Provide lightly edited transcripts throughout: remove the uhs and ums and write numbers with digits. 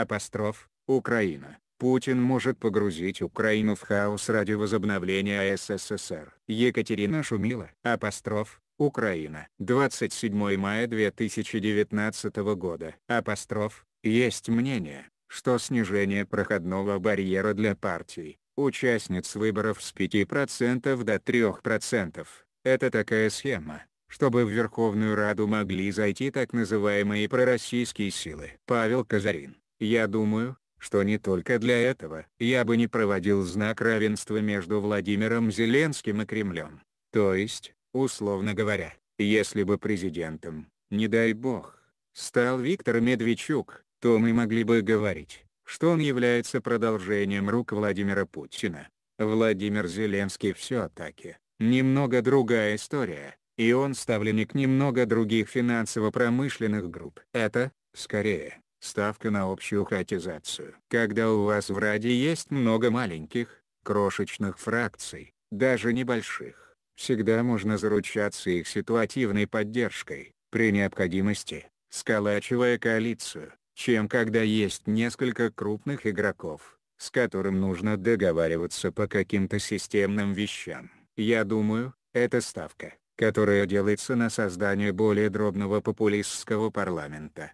Апостроф, Украина. Путин может погрузить Украину в хаос ради возобновления СССР. Екатерина Шумила. Апостроф, Украина. 27 мая 2019 года. Апостроф. Есть мнение, что снижение проходного барьера для партий, участниц выборов с 5% до 3%, это такая схема, чтобы в Верховную Раду могли зайти так называемые пророссийские силы. Павел Казарин. Я думаю, что не только для этого. Я бы не проводил знак равенства между Владимиром Зеленским и Кремлем. То есть, условно говоря, если бы президентом, не дай бог, стал Виктор Медведчук, то мы могли бы говорить, что он является продолжением рук Владимира Путина. Владимир Зеленский все-таки немного другая история, и он ставленник немного других финансово-промышленных групп. Это, скорее, ставка на общую хаотизацию. Когда у вас в Раде есть много маленьких, крошечных фракций, даже небольших, всегда можно заручаться их ситуативной поддержкой, при необходимости сколачивая коалицию, чем когда есть несколько крупных игроков, с которым нужно договариваться по каким-то системным вещам. Я думаю, это ставка, которая делается на создание более дробного популистского парламента.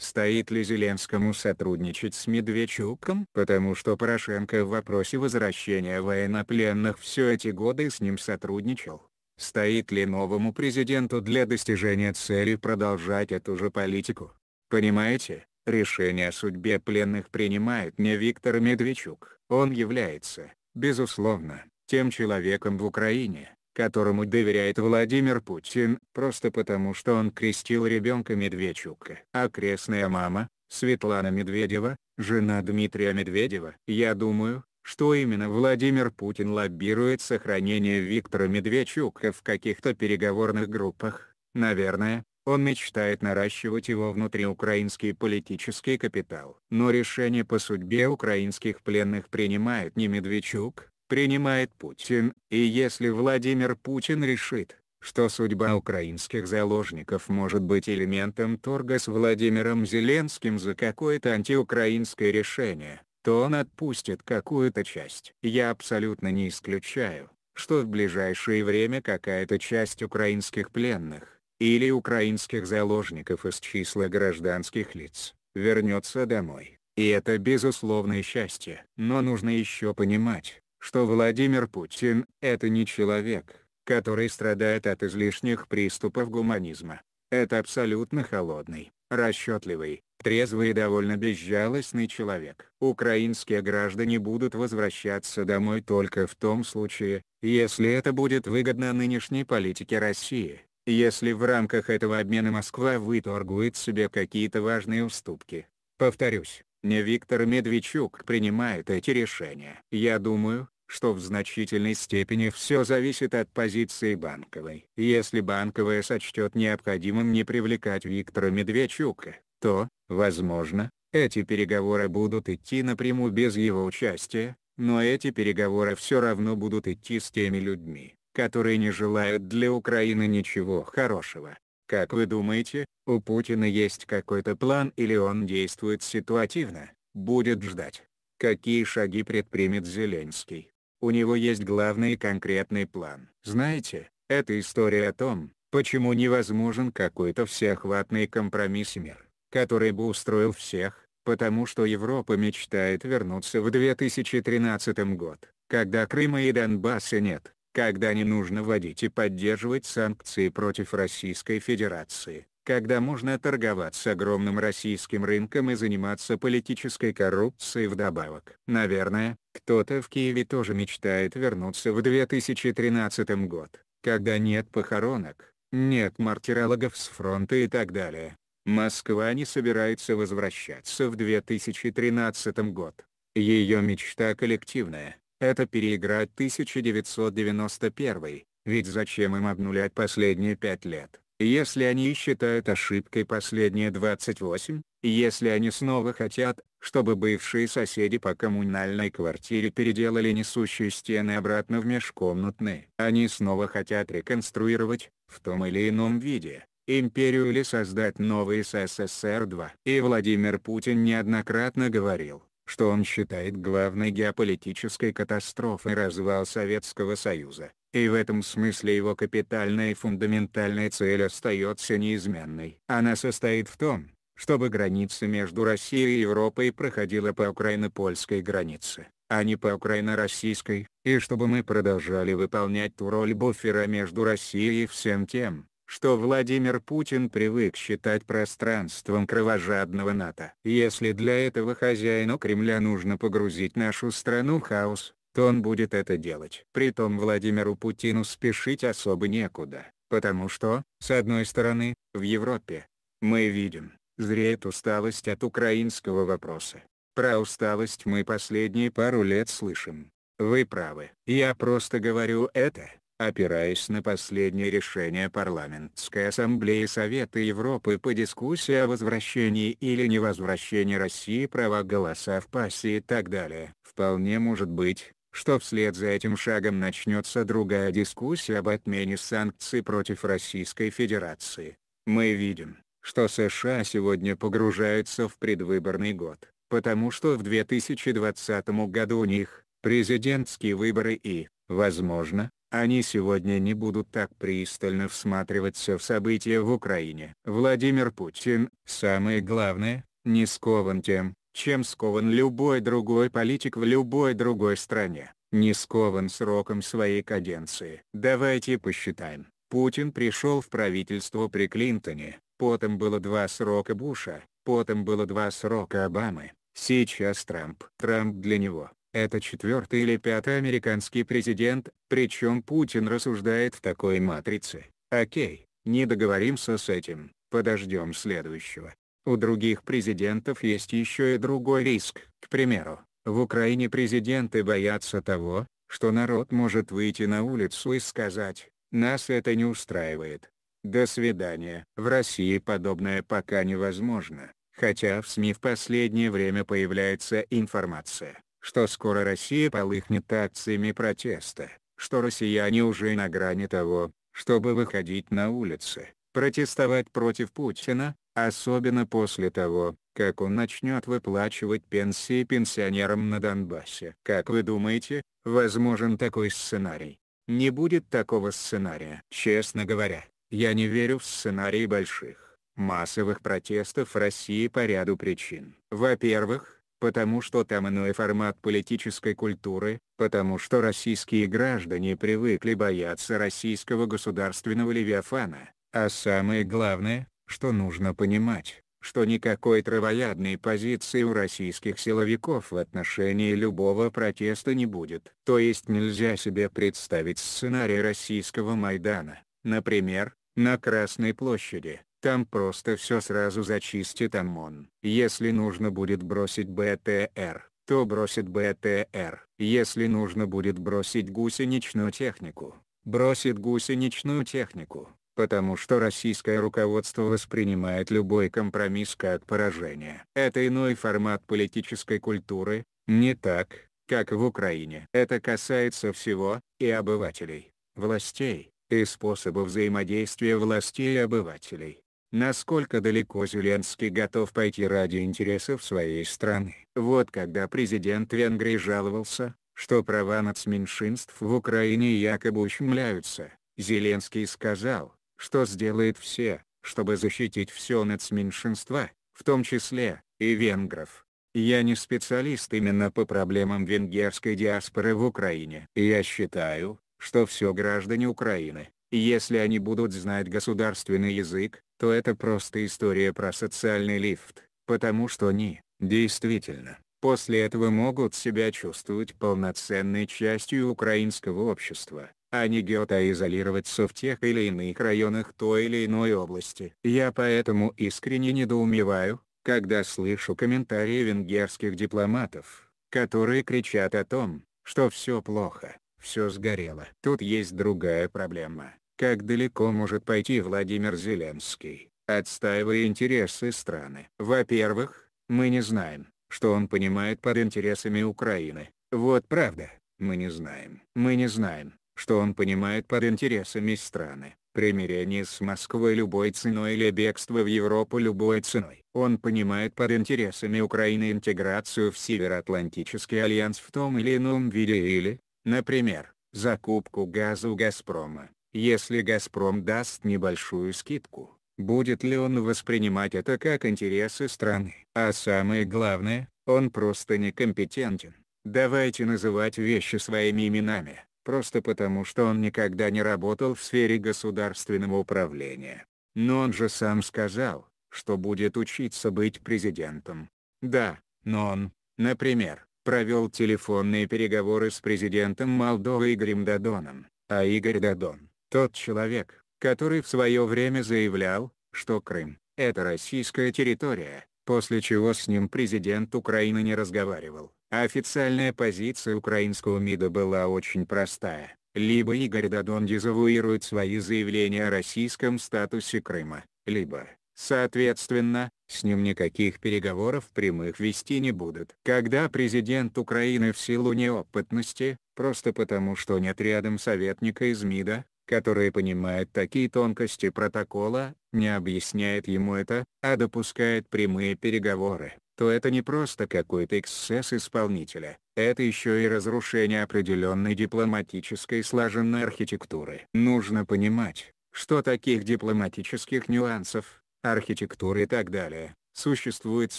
Стоит ли Зеленскому сотрудничать с Медведчуком? Потому что Порошенко в вопросе возвращения военнопленных все эти годы с ним сотрудничал. Стоит ли новому президенту для достижения цели продолжать эту же политику? Понимаете, решение о судьбе пленных принимает не Виктор Медведчук. Он является, безусловно, тем человеком в Украине, которому доверяет Владимир Путин, просто потому что он крестил ребенка Медведчука. А крестная мама, Светлана Медведева, жена Дмитрия Медведева. Я думаю, что именно Владимир Путин лоббирует сохранение Виктора Медведчука в каких-то переговорных группах. Наверное, он мечтает наращивать его внутриукраинский политический капитал. Но решение по судьбе украинских пленных принимает не Медведчук, принимает Путин, и если Владимир Путин решит, что судьба украинских заложников может быть элементом торга с Владимиром Зеленским за какое-то антиукраинское решение, то он отпустит какую-то часть. Я абсолютно не исключаю, что в ближайшее время какая-то часть украинских пленных, или украинских заложников из числа гражданских лиц, вернется домой, и это безусловное счастье. Но нужно еще понимать, что Владимир Путин – это не человек, который страдает от излишних приступов гуманизма. Это абсолютно холодный, расчетливый, трезвый и довольно безжалостный человек. Украинские граждане будут возвращаться домой только в том случае, если это будет выгодно нынешней политике России, если в рамках этого обмена Москва выторгует себе какие-то важные уступки. Повторюсь. Не Виктор Медведчук принимает эти решения. Я думаю, что в значительной степени все зависит от позиции Банковой. Если Банковая сочтет необходимым не привлекать Виктора Медведчука, то, возможно, эти переговоры будут идти напрямую без его участия, но эти переговоры все равно будут идти с теми людьми, которые не желают для Украины ничего хорошего. Как вы думаете, у Путина есть какой-то план или он действует ситуативно, будет ждать? Какие шаги предпримет Зеленский? У него есть главный и конкретный план. Знаете, это история о том, почему невозможен какой-то всеохватный компромисс и мир, который бы устроил всех, потому что Европа мечтает вернуться в 2013 год, когда Крыма и Донбасса нет. Когда не нужно вводить и поддерживать санкции против Российской Федерации, когда можно торговаться огромным российским рынком и заниматься политической коррупцией вдобавок. Наверное, кто-то в Киеве тоже мечтает вернуться в 2013 год, когда нет похоронок, нет мартирологов с фронта и так далее. Москва не собирается возвращаться в 2013 год. Ее мечта коллективная. Это переиграть 1991, ведь зачем им обнулять последние 5 лет, если они считают ошибкой последние 28, если они снова хотят, чтобы бывшие соседи по коммунальной квартире переделали несущие стены обратно в межкомнатные. Они снова хотят реконструировать, в том или ином виде, империю или создать новый СССР-2. И Владимир Путин неоднократно говорил, что он считает главной геополитической катастрофой развал Советского Союза, и в этом смысле его капитальная и фундаментальная цель остается неизменной. Она состоит в том, чтобы граница между Россией и Европой проходила по украино-польской границе, а не по украино-российской, и чтобы мы продолжали выполнять ту роль буфера между Россией и всем тем, что Владимир Путин привык считать пространством кровожадного НАТО. Если для этого хозяину Кремля нужно погрузить нашу страну в хаос, то он будет это делать. Притом Владимиру Путину спешить особо некуда, потому что, с одной стороны, в Европе, мы видим, зреет усталость от украинского вопроса. Про усталость мы последние пару лет слышим. Вы правы. Я просто говорю это, опираясь на последнее решение Парламентской Ассамблеи Совета Европы по дискуссии о возвращении или невозвращении России права голоса в ПАСЕ и так далее. Вполне может быть, что вслед за этим шагом начнется другая дискуссия об отмене санкций против Российской Федерации. Мы видим, что США сегодня погружаются в предвыборный год, потому что в 2020 году у них президентские выборы и, возможно, они сегодня не будут так пристально всматриваться в события в Украине. Владимир Путин, самое главное, не скован тем, чем скован любой другой политик в любой другой стране, не скован сроком своей каденции. Давайте посчитаем. Путин пришел в правительство при Клинтоне, потом было 2 срока Буша, потом было 2 срока Обамы, сейчас Трамп. Трамп для него — это 4-й или 5-й американский президент, причем Путин рассуждает в такой матрице: окей, не договоримся с этим, подождем следующего. У других президентов есть еще и другой риск. К примеру, в Украине президенты боятся того, что народ может выйти на улицу и сказать: нас это не устраивает. До свидания. В России подобное пока невозможно, хотя в СМИ в последнее время появляется информация, что скоро Россия полыхнет акциями протеста, что россияне уже на грани того, чтобы выходить на улицы, протестовать против Путина, особенно после того, как он начнет выплачивать пенсии пенсионерам на Донбассе. Как вы думаете, возможен такой сценарий? Не будет такого сценария. Честно говоря, я не верю в сценарий больших, массовых протестов в России по ряду причин. Во-первых, потому что там иной формат политической культуры, потому что российские граждане привыкли бояться российского государственного левиафана, а самое главное, что нужно понимать, что никакой травоядной позиции у российских силовиков в отношении любого протеста не будет. То есть нельзя себе представить сценарий российского Майдана, например, на Красной площади. Там просто все сразу зачистит ОМОН. Если нужно будет бросить БТР, то бросит БТР. Если нужно будет бросить гусеничную технику, бросит гусеничную технику, потому что российское руководство воспринимает любой компромисс как поражение. Это иной формат политической культуры, не так, как в Украине. Это касается всего, и обывателей, властей, и способов взаимодействия властей и обывателей. Насколько далеко Зеленский готов пойти ради интересов своей страны? Вот когда президент Венгрии жаловался, что права нацменьшинств в Украине якобы ущемляются, Зеленский сказал, что сделает все, чтобы защитить все нацменьшинства, в том числе и венгров. Я не специалист именно по проблемам венгерской диаспоры в Украине. Я считаю, что все граждане Украины, если они будут знать государственный язык, то это просто история про социальный лифт, потому что они, действительно, после этого могут себя чувствовать полноценной частью украинского общества, а не гетто-изолироваться в тех или иных районах той или иной области. Я поэтому искренне недоумеваю, когда слышу комментарии венгерских дипломатов, которые кричат о том, что все плохо, все сгорело. Тут есть другая проблема. Как далеко может пойти Владимир Зеленский, отстаивая интересы страны? Во-первых, мы не знаем, что он понимает под интересами Украины. Вот правда, мы не знаем. Мы не знаем, что он понимает под интересами страны. примирение с Москвой любой ценой или бегство в Европу любой ценой. Он понимает под интересами Украины интеграцию в Североатлантический альянс в том или ином виде или, например, закупку газа у «Газпрома». Если «Газпром» даст небольшую скидку, будет ли он воспринимать это как интересы страны? А самое главное, он просто некомпетентен. Давайте называть вещи своими именами, просто потому что он никогда не работал в сфере государственного управления. Но он же сам сказал, что будет учиться быть президентом. Да, но он, например, провел телефонные переговоры с президентом Молдовы Игорем Додоном, а Игорь Додон – тот человек, который в свое время заявлял, что Крым – это российская территория, после чего с ним президент Украины не разговаривал. Официальная позиция украинского МИДа была очень простая: либо Игорь Додон дезавуирует свои заявления о российском статусе Крыма, либо, соответственно, с ним никаких переговоров прямых вести не будут. Когда президент Украины в силу неопытности, просто потому что нет рядом советника из МИДа, который понимает такие тонкости протокола, не объясняет ему это, а допускает прямые переговоры, то это не просто какой-то эксцесс исполнителя, это еще и разрушение определенной дипломатической слаженной архитектуры. Нужно понимать, что таких дипломатических нюансов, архитектуры и так далее, существует в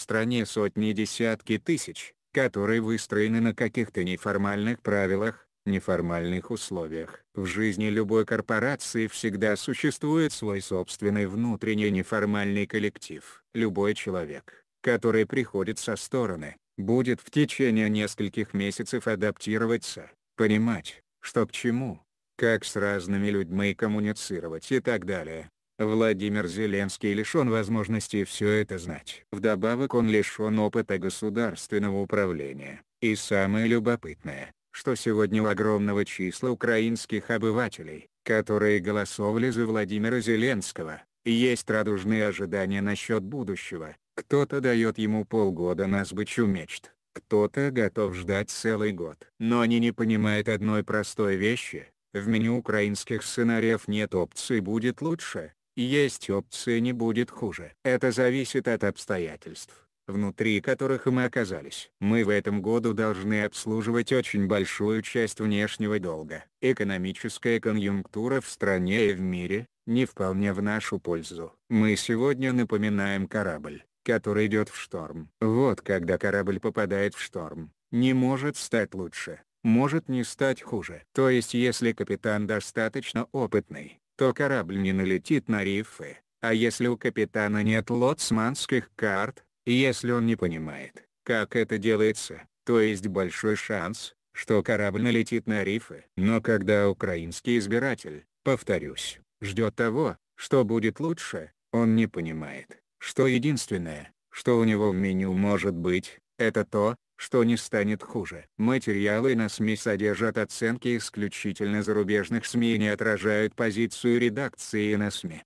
стране сотни и десятки тысяч, которые выстроены на каких-то неформальных правилах, неформальных условиях. В жизни любой корпорации всегда существует свой собственный внутренний неформальный коллектив. Любой человек, который приходит со стороны, будет в течение нескольких месяцев адаптироваться, понимать, что к чему, как с разными людьми коммуницировать и так далее. Владимир Зеленский лишен возможности все это знать. Вдобавок он лишен опыта государственного управления. И самое любопытное, что сегодня у огромного числа украинских обывателей, которые голосовали за Владимира Зеленского, есть радужные ожидания насчет будущего. Кто-то дает ему полгода на сбычу мечт, кто-то готов ждать целый год. Но они не понимают одной простой вещи: в меню украинских сценариев нет опции «будет лучше», есть опция «не будет хуже». Это зависит от обстоятельств, внутри которых мы оказались. Мы в этом году должны обслуживать очень большую часть внешнего долга. Экономическая конъюнктура в стране и в мире не вполне в нашу пользу. Мы сегодня напоминаем корабль, который идет в шторм. Вот когда корабль попадает в шторм, не может стать лучше, может не стать хуже. То есть если капитан достаточно опытный, то корабль не налетит на рифы, а если у капитана нет лоцманских карт, если он не понимает, как это делается, то есть большой шанс, что корабль налетит на рифы. Но когда украинский избиратель, повторюсь, ждет того, что будет лучше, он не понимает, что единственное, что у него в меню может быть, это то, что не станет хуже. Материалы на СМИ содержат оценки исключительно зарубежных СМИ и не отражают позицию редакции на СМИ.